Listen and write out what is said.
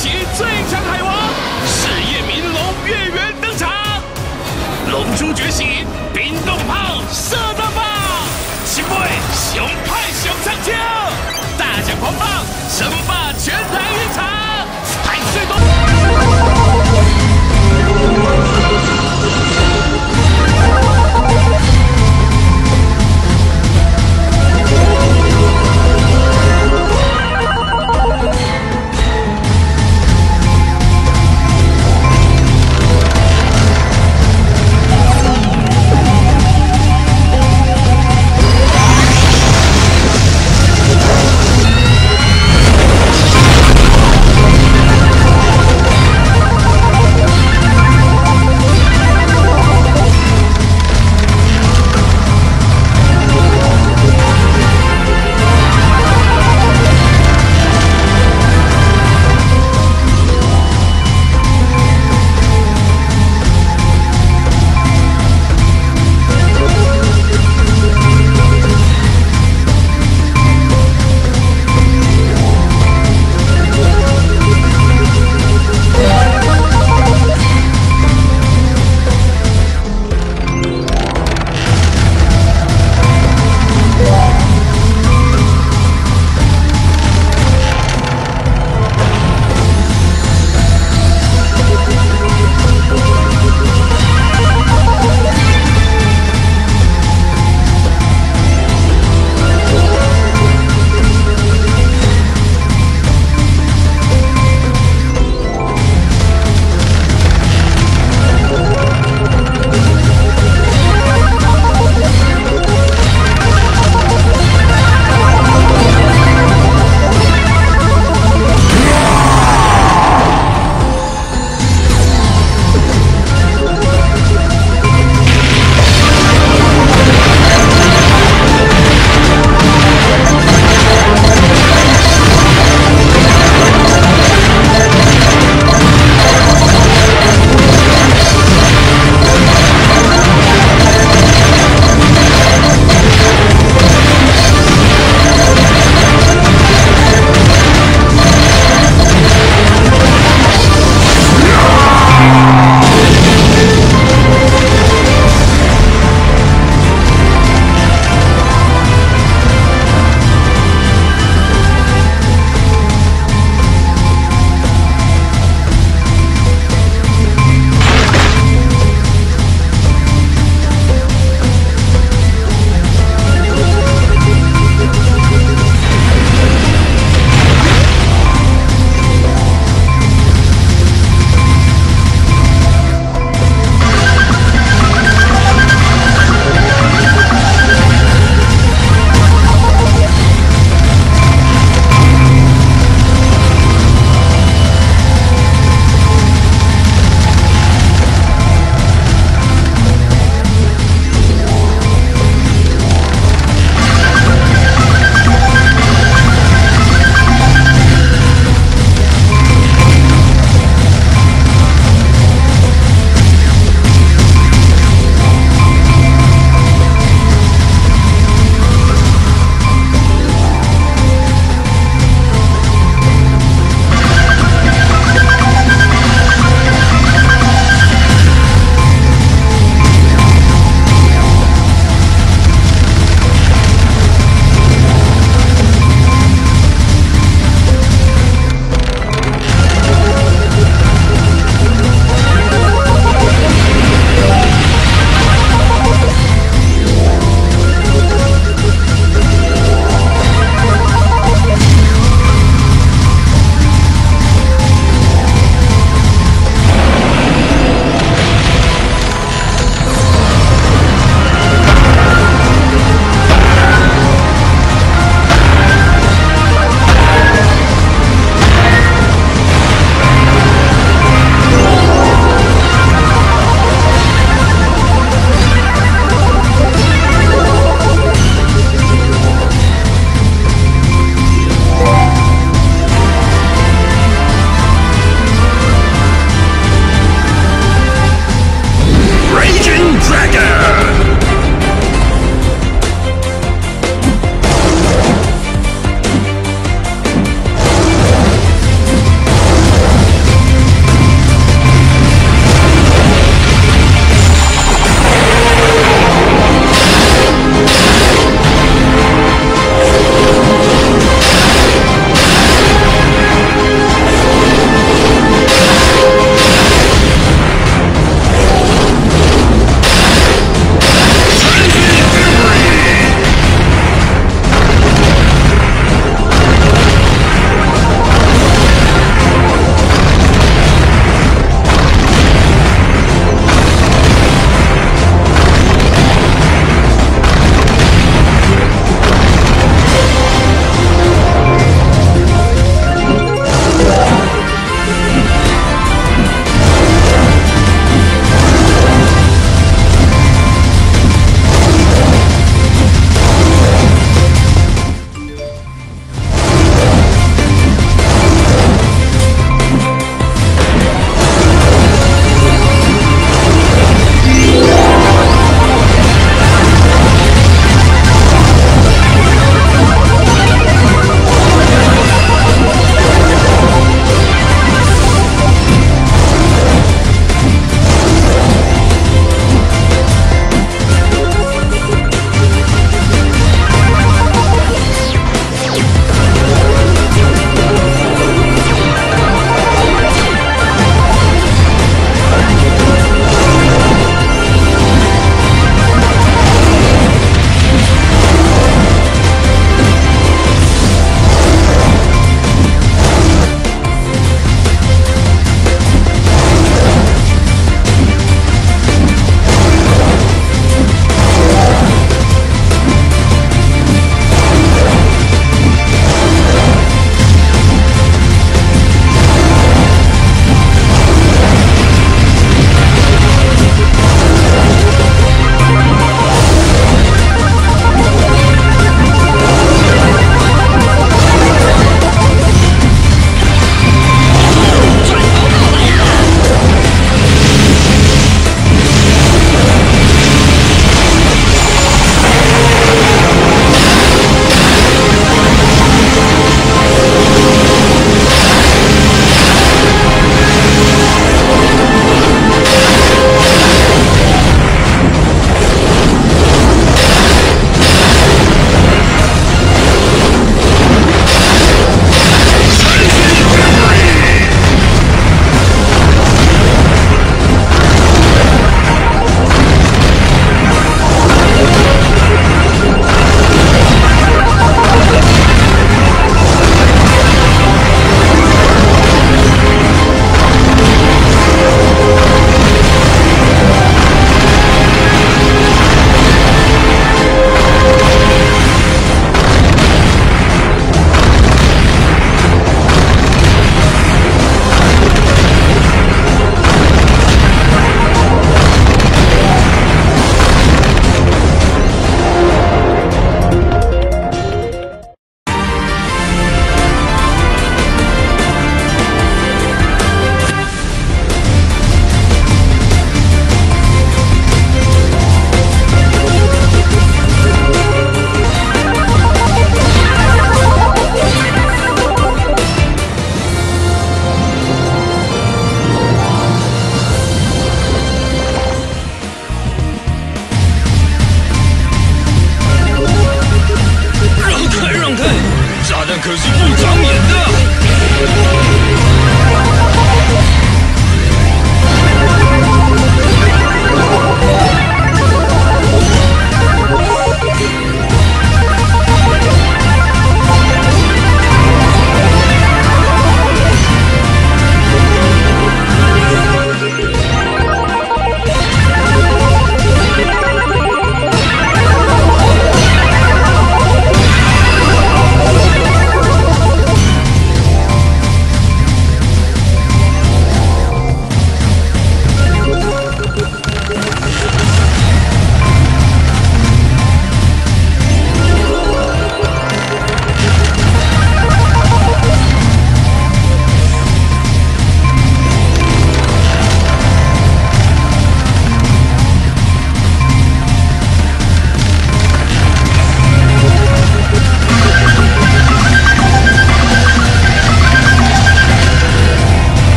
起最强海王世夜明龙月圆登场，龙珠觉醒，冰冻炮射到爆，秦卫熊派熊上将，大奖狂放，称霸全台。